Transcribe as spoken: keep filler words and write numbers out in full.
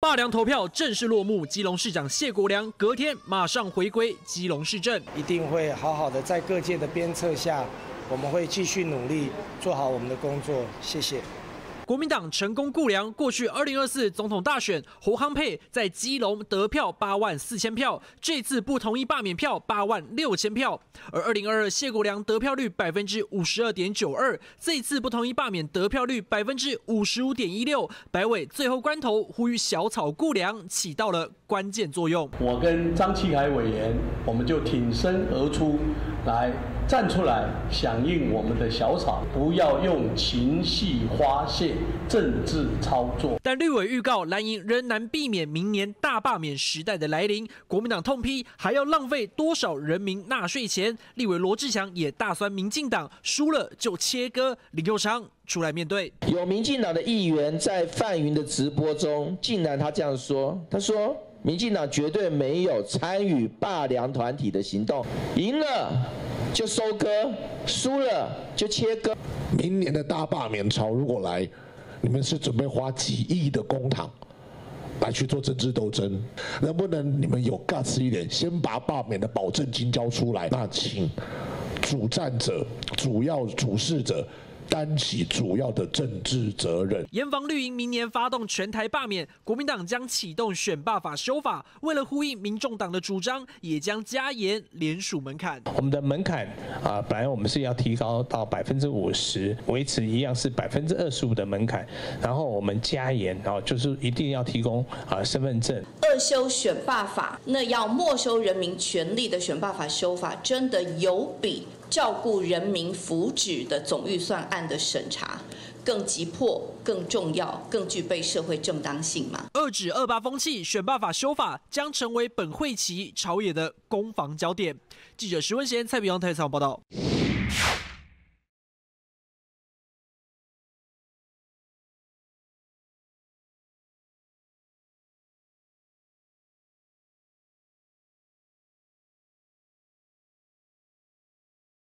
罢梁投票正式落幕，基隆市长谢国樑隔天马上回归基隆市政，一定会好好的在各界的鞭策下，我们会继续努力做好我们的工作。谢谢。国民党成功顾梁，过去二零二四总统大选，侯康沛在基隆得票八万四千票，这次不同意罢免票八万六千票，而二零二二谢国樑得票率百分之五十二点九二，这次不同意罢免得票率百分之五十五点一六，白委最后关头呼吁小草顾梁起到了关键作用。我跟张启海委员，我们就挺身而出，来站出来响应我们的小草，不要用情绪发泄、政治操作。但绿委预告蓝营仍难避免明年大罢免时代的来临，国民党痛批还要浪费多少人民纳税钱？立委罗志祥也大酸民进党输了就切割，林右昌出来面对。有民进党的议员在范云的直播中，竟然他这样说，他说民进党绝对没有参与罢梁团体的行动，赢了就收割，输了就切割。明年的大罢免潮如果来，你们是准备花几亿的公帑来去做政治斗争？能不能你们有 guts 一点，先把罢免的保证金交出来？那请主战者、主要主事者担起主要的政治责任。严防绿营明年发动全台罢免，国民党将启动选罢法修法，为了呼应民众党的主张，也将加严联署门槛。我们的门槛啊，本来我们是要提高到百分之五十，维持一样是百分之二十五的门槛，然后我们加严啊，就是一定要提供啊身份证。二修选罢法，那要没收人民权利的选罢法修法，真的有比照顾人民福祉的总预算案的审查更急迫、更重要、更具备社会正当性嘛？遏止二八风气，选罢法修法将成为本会期朝野的攻防焦点。记者石文贤、蔡炳阳台场报道。